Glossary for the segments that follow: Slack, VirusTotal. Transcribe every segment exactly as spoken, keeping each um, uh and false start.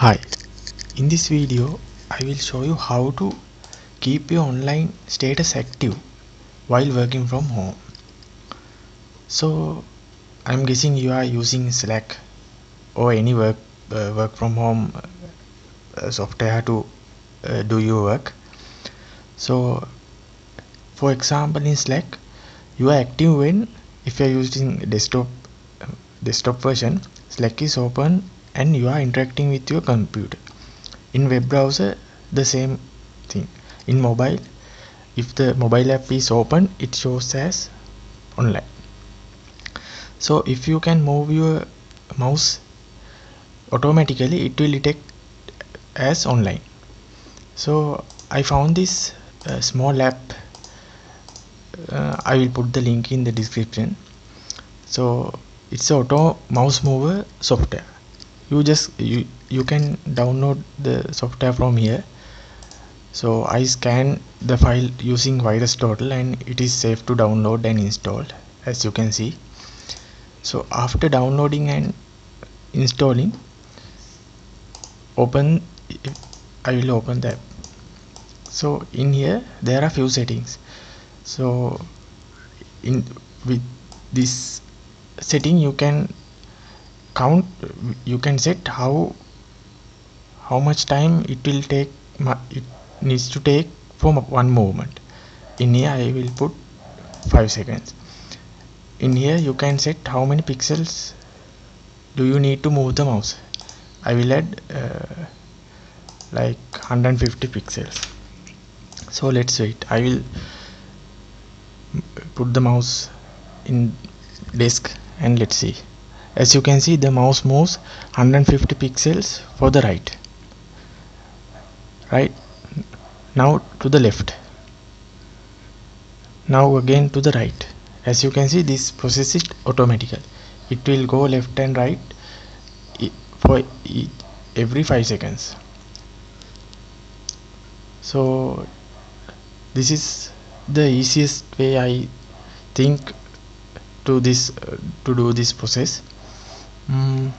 Hi, in this video I will show you how to keep your online status active while working from home. So I'm guessing you are using Slack or any work uh, work from home uh, software to uh, do your work. So for example, in Slack you are active when if you are using desktop uh, desktop version, Slack is open and you are interacting with your computer. In web browser, the same thing. In mobile, if the mobile app is open, it shows as online. So if you can move your mouse automatically, it will detect as online. So I found this uh, small app. uh, I will put the link in the description. So it's auto mouse mover software. You just you you can download the software from here. So I scan the file using VirusTotal and it is safe to download and install, as you can see. So after downloading and installing, open I will open the app. So in here there are few settings. So in with this setting you can count, you can set how how much time it will take, it needs to take for one movement. In here I will put five seconds. In here you can set how many pixels do you need to move the mouse. I will add uh, like one hundred fifty pixels. So let's wait. I will put the mouse in desk and let's see. As you can see, the mouse moves one hundred fifty pixels for the right, right now to the left, now again to the right. As you can see, this process is automatically. It will go left and right for every five seconds. So this is the easiest way, I think, to this uh, to do this process. Mm.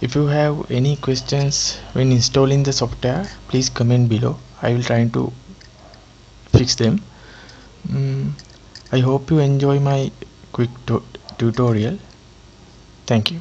If you have any questions when installing the software, please comment below. I will try to fix them. Mm. I hope you enjoy my quick tutorial. Thank you.